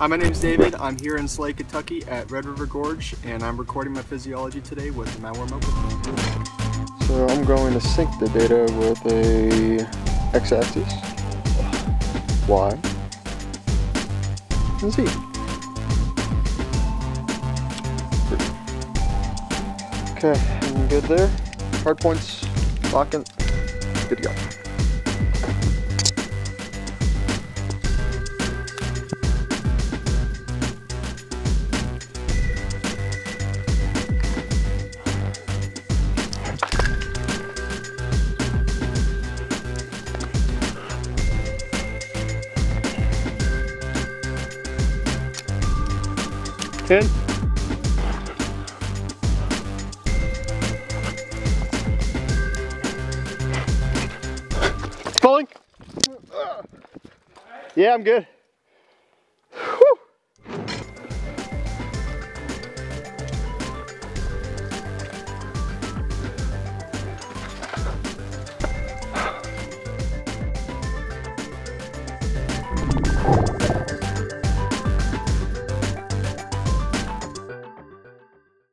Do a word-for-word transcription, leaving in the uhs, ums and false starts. Hi, my name's David. I'm here in Slade, Kentucky at Red River Gorge, and I'm recording my physiology today with the MindWare Mobile. So I'm going to sync the data with a x-axis, y, and z. Okay, I'm good there. Hard points, lock in, good to go. ten. Falling? Yeah, I'm good.